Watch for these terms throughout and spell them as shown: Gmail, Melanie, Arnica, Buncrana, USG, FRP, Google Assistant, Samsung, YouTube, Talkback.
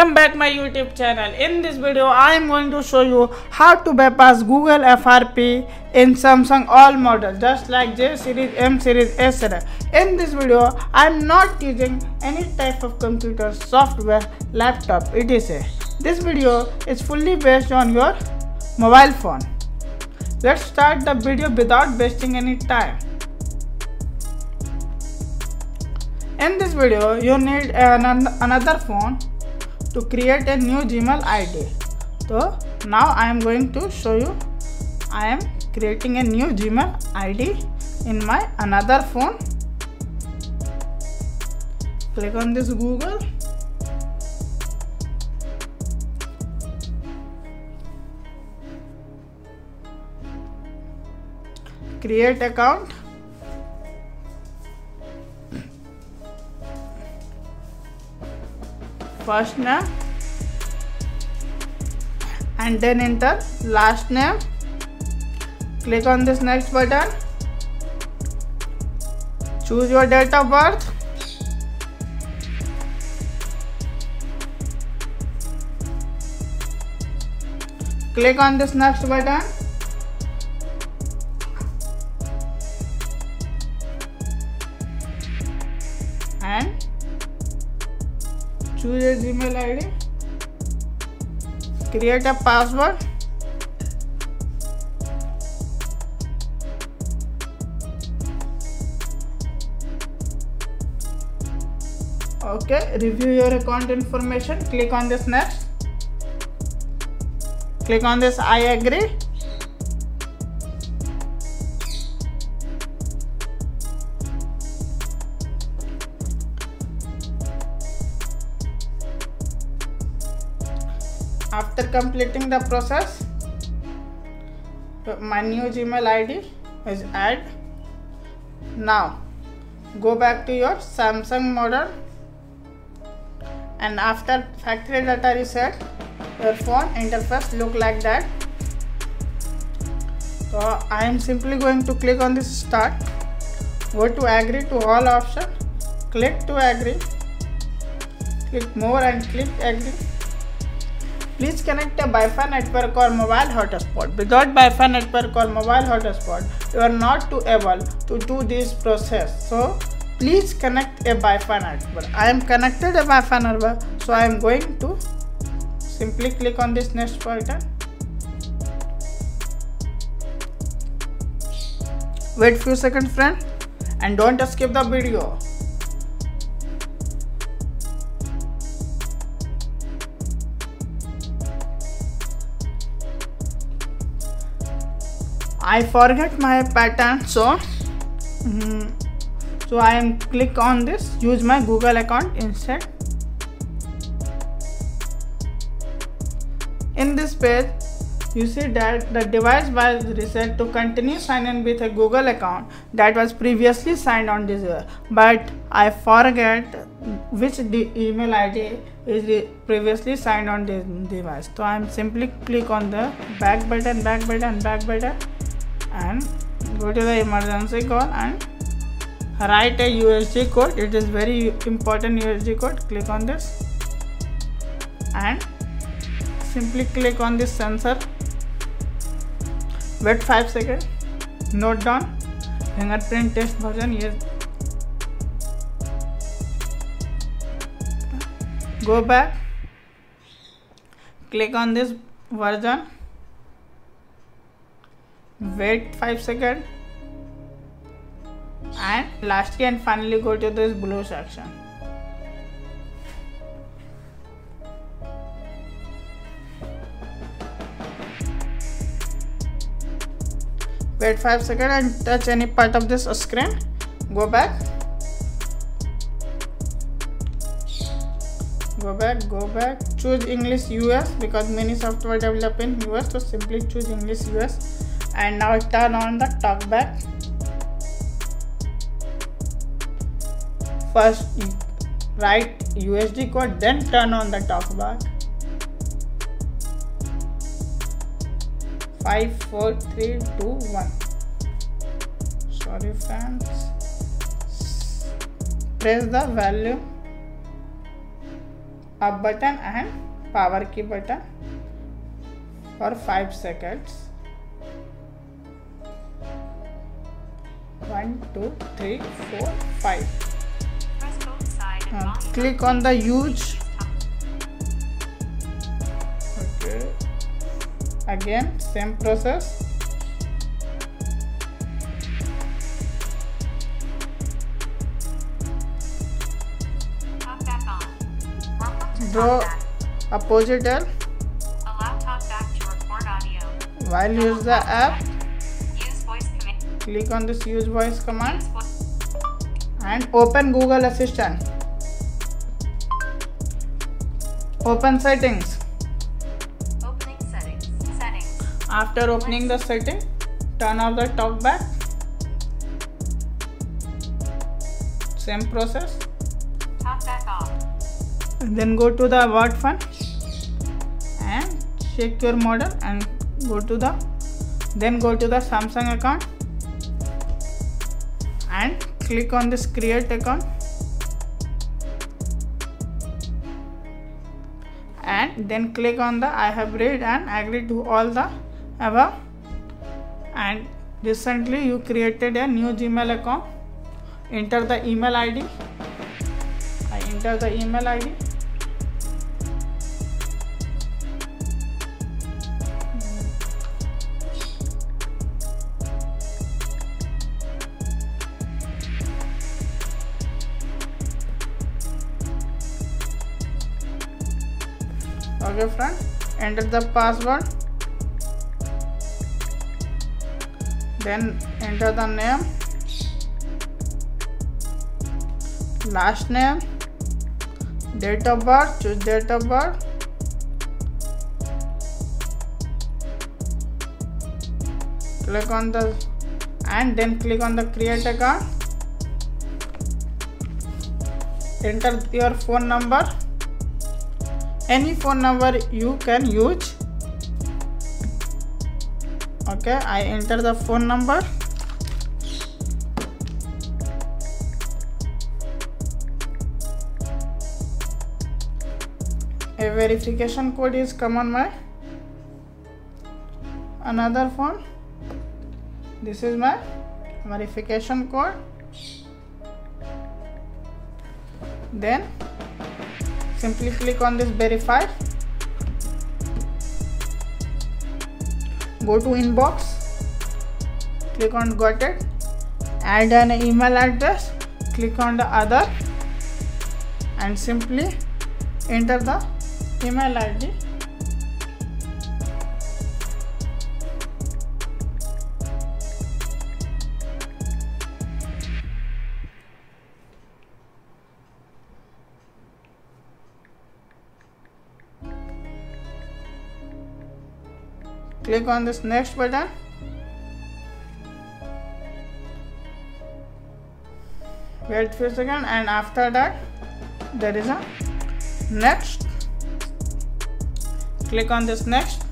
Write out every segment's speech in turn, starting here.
Welcome back my YouTube channel. In this video I am going to show you how to bypass Google FRP in Samsung all models, just like J series, M series, etc. In this video I am not using any type of computer software, laptop, etc. This video is fully based on your mobile phone. Let's start the video without wasting any time. In this video you need another phone to create a new Gmail ID. So now I am going to show you I am creating a new Gmail ID in my another phone. Click on this Google. Create account. First name and then enter last name. Click on this next button. Choose your date of birth. Click on this next button. And choose a Gmail ID, create a password, okay, review your account information, click on this next, click on this I agree, After completing the process, my new Gmail ID is added. Now, go back to your Samsung model, and after factory data reset, your phone interface look like that. So I am simply going to click on this start. Go to agree to all options. Click to agree. Click more and click agree. Please connect a Wi-Fi network or mobile hotspot. Without Wi-Fi network or mobile hotspot, you are not able to do this process. So, please connect a Wi-Fi network. I am connected a Wi-Fi network, so I am going to simply click on this next button. Wait few seconds, friend, and don't skip the video. I forget my pattern, so I am click on this, use my Google account instead. In this page, you see that the device was reset to continue sign in with a Google account that was previously signed on this year. But I forget which email ID is previously signed on this device. So I am simply click on the back button, back button, back button. And go to the emergency call and write a USG code. It is very important USG code. Click on this and simply click on this sensor. Wait 5 seconds. Note down fingerprint test version. Yes. Go back. Click on this version. Wait 5 seconds and lastly and finally go to this blue section. Wait 5 seconds and touch any part of this screen. Go back. Go back, go back. Choose English US because many software developed in US, so simply choose English US. And now turn on the Talkback. First write USG code, then turn on the Talkback. 5, 4, 3, 2, 1. Sorry, friends. Press the value. up button and power key button for 5 seconds. 1, 2, 3, 4, 5. Click on the use. Okay. Again, same process. Draw opposite air. Allow Talkback to record audio. While use the app, use voice command. Click on this use voice command and open Google Assistant. Open settings. Opening settings. After opening the setting, turn off the Talkback. Same process. Talkback off. Then go to the word fun and check your model and go to the Samsung account and click on this create account and then click on the I have read and agree to all the above. And recently you created a new Gmail account. Enter the email ID. I enter the email ID. Okay friend, enter the password, then enter the name, last name, date of birth, choose date of birth, click on the and then click on the create account, enter your phone number. Any phone number you can use. Okay, I enter the phone number. A verification code is come on my another phone. This is my verification code. Then simply click on this verify. Go to inbox. Click on got it. Add an email address. Click on the other and simply enter the email ID. Click on this next button. Wait for a second, and after that there is a next. Click on this next.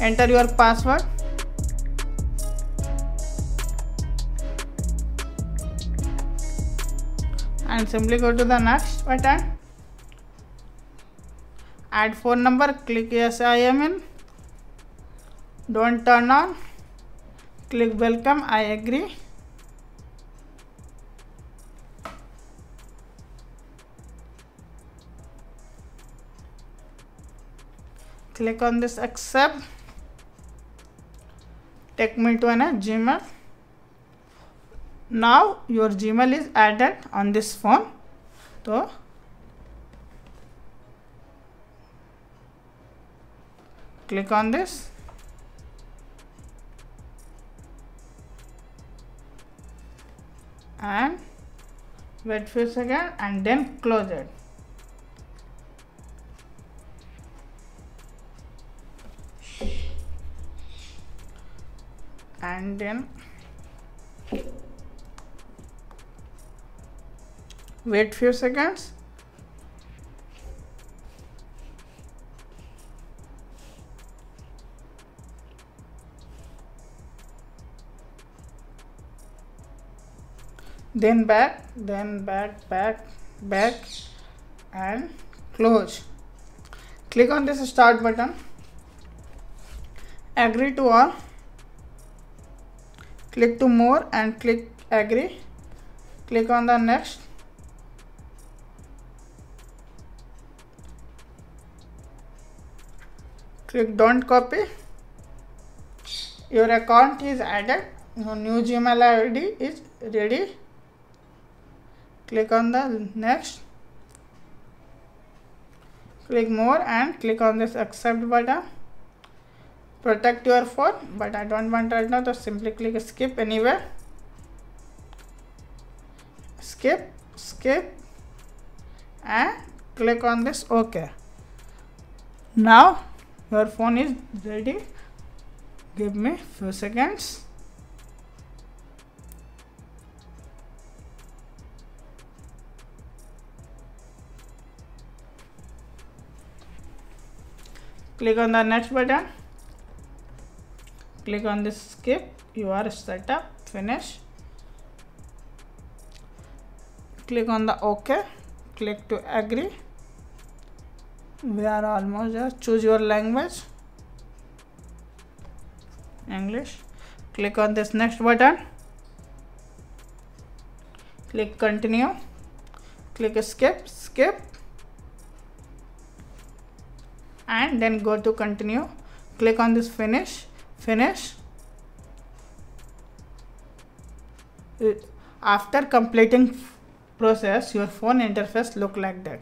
Enter your password. And simply go to the next button. Add phone number, click yes I am in. Don't turn on, click welcome, I agree. Click on this accept. Take me to an Gmail. Now your Gmail is added on this phone. So click on this. And wait for a second and then close it. And then wait few seconds. Then back, back, and close. Click on this start button, agree to all, click to more and click agree, click on the next. Click don't copy. Your account is added. Your new Gmail ID is ready. Click on the next. Click more and click on this accept button. Protect your phone, but I don't want right now, so simply click skip anywhere. Skip, skip, and click on this OK. Now your phone is ready. Give me few seconds. Click on the next button. Click on this skip. You are set up. Finish. Click on the OK. Click to agree. We are almost there. Choose your language, English. Click on this next button. Click continue. Click skip, skip, and then go to continue. Click on this finish, finish. After completing process, your phone interface look like that.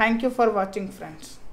Thank you for watching, friends.